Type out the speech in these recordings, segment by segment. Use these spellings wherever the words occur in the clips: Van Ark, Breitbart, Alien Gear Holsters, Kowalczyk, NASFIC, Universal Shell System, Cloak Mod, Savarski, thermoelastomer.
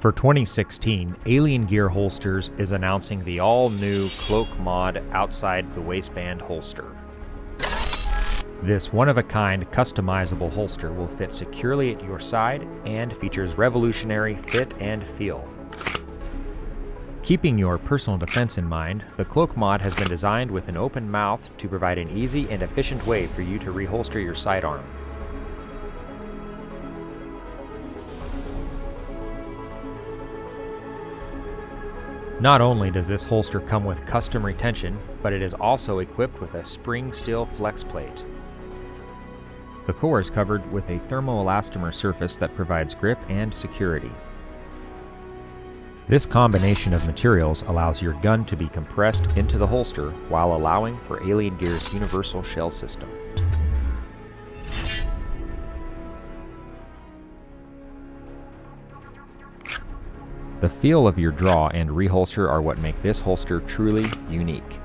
For 2016, Alien Gear Holsters is announcing the all-new Cloak Mod Outside the Waistband Holster. This one-of-a-kind customizable holster will fit securely at your side and features revolutionary fit and feel. Keeping your personal defense in mind, the Cloak Mod has been designed with an open mouth to provide an easy and efficient way for you to reholster your sidearm. Not only does this holster come with custom retention, but it is also equipped with a spring steel flex plate. The core is covered with a thermoelastomer surface that provides grip and security. This combination of materials allows your gun to be compressed into the holster while allowing for Alien Gear's Universal Shell System. The feel of your draw and reholster are what make this holster truly unique.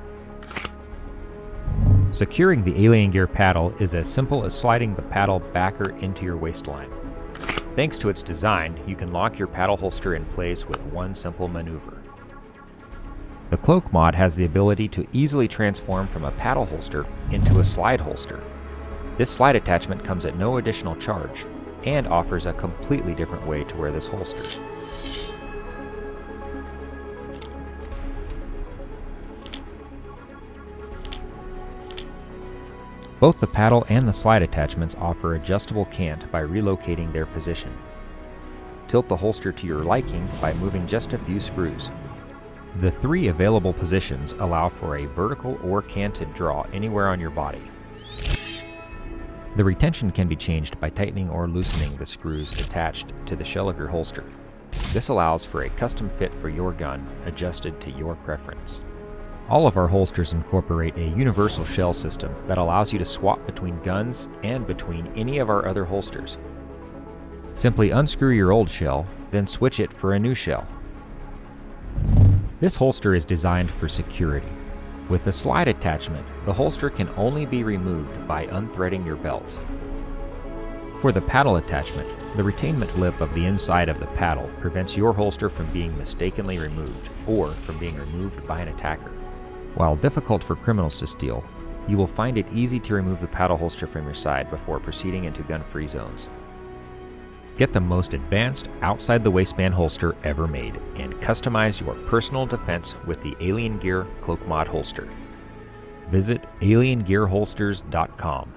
Securing the Alien Gear paddle is as simple as sliding the paddle backer into your waistline. Thanks to its design, you can lock your paddle holster in place with one simple maneuver. The Cloak Mod has the ability to easily transform from a paddle holster into a slide holster. This slide attachment comes at no additional charge and offers a completely different way to wear this holster. Both the paddle and the slide attachments offer adjustable cant by relocating their position. Tilt the holster to your liking by moving just a few screws. The three available positions allow for a vertical or canted draw anywhere on your body. The retention can be changed by tightening or loosening the screws attached to the shell of your holster. This allows for a custom fit for your gun, adjusted to your preference. All of our holsters incorporate a universal shell system that allows you to swap between guns and between any of our other holsters. Simply unscrew your old shell, then switch it for a new shell. This holster is designed for security. With the slide attachment, the holster can only be removed by unthreading your belt. For the paddle attachment, the retainment lip of the inside of the paddle prevents your holster from being mistakenly removed or from being removed by an attacker. While difficult for criminals to steal, you will find it easy to remove the paddle holster from your side before proceeding into gun-free zones. Get the most advanced outside-the-waistband holster ever made and customize your personal defense with the Alien Gear Cloak Mod Holster. Visit aliengearholsters.com.